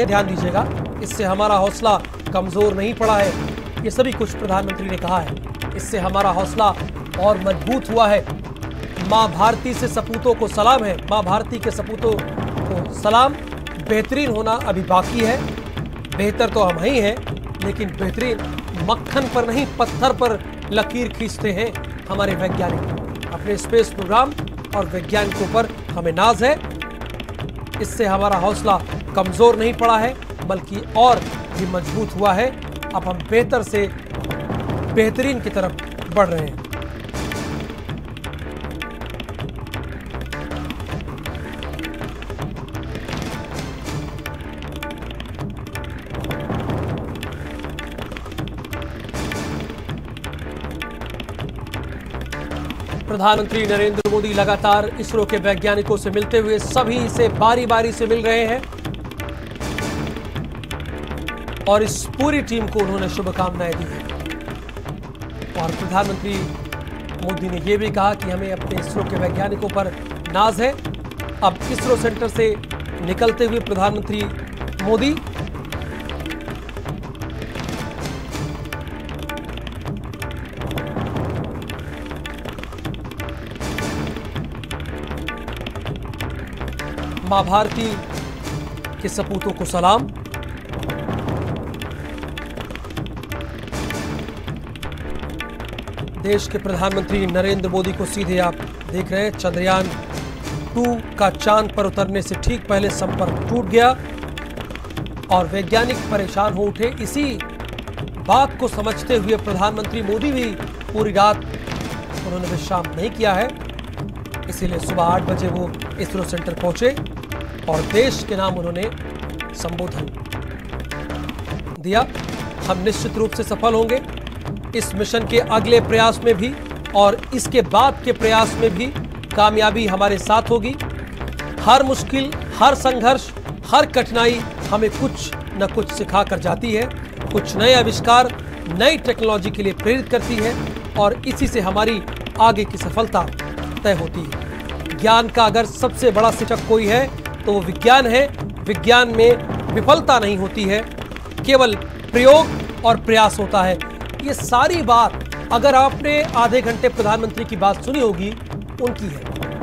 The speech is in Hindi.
ध्यान दीजिएगा, इससे हमारा हौसला कमजोर नहीं पड़ा है, ये सभी कुछ प्रधानमंत्री ने कहा है। इससे हमारा हौसला और मजबूत हुआ है। मां भारती से सपूतों को सलाम है, मां भारती के सपूतों को सलाम। बेहतरीन होना अभी बाकी है, बेहतर तो हम ही हैं, लेकिन बेहतरीन मक्खन पर नहीं पत्थर पर लकीर खींचते हैं हमारे वैज्ञानिक। अपने स्पेस प्रोग्राम और वैज्ञानिकों पर हमें नाज है। इससे हमारा हौसला कमज़ोर नहीं पड़ा है, बल्कि और भी मजबूत हुआ है। अब हम बेहतर से बेहतरीन की तरफ बढ़ रहे हैं। प्रधानमंत्री नरेंद्र मोदी लगातार इसरो के वैज्ञानिकों से मिलते हुए सभी से बारी बारी से मिल रहे हैं और इस पूरी टीम को उन्होंने शुभकामनाएं दी हैं। और प्रधानमंत्री मोदी ने यह भी कहा कि हमें अपने इसरो के वैज्ञानिकों पर नाज है। अब इसरो सेंटर से निकलते हुए प्रधानमंत्री मोदी मां भारती के सपूतों को सलाम। देश के प्रधानमंत्री नरेंद्र मोदी को सीधे आप देख रहे हैं। चंद्रयान 2 का चांद पर उतरने से ठीक पहले संपर्क टूट गया और वैज्ञानिक परेशान हो उठे। इसी बात को समझते हुए प्रधानमंत्री मोदी भी पूरी रात उन्होंने विश्राम नहीं किया है, इसीलिए सुबह 8 बजे वो इसरो सेंटर पहुंचे और देश के नाम उन्होंने संबोधन दिया। हम निश्चित रूप से सफल होंगे इस मिशन के अगले प्रयास में भी और इसके बाद के प्रयास में भी। कामयाबी हमारे साथ होगी। हर मुश्किल, हर संघर्ष, हर कठिनाई हमें कुछ न कुछ सिखा कर जाती है, कुछ नए आविष्कार, नई टेक्नोलॉजी के लिए प्रेरित करती है और इसी से हमारी आगे की सफलता तय होती है। ज्ञान का अगर सबसे बड़ा शिक्षक कोई है तो वो विज्ञान है। विज्ञान में विफलता नहीं होती है, केवल प्रयोग और प्रयास होता है। ये सारी बात अगर आपने आधे घंटे प्रधानमंत्री की बात सुनी होगी उनकी है।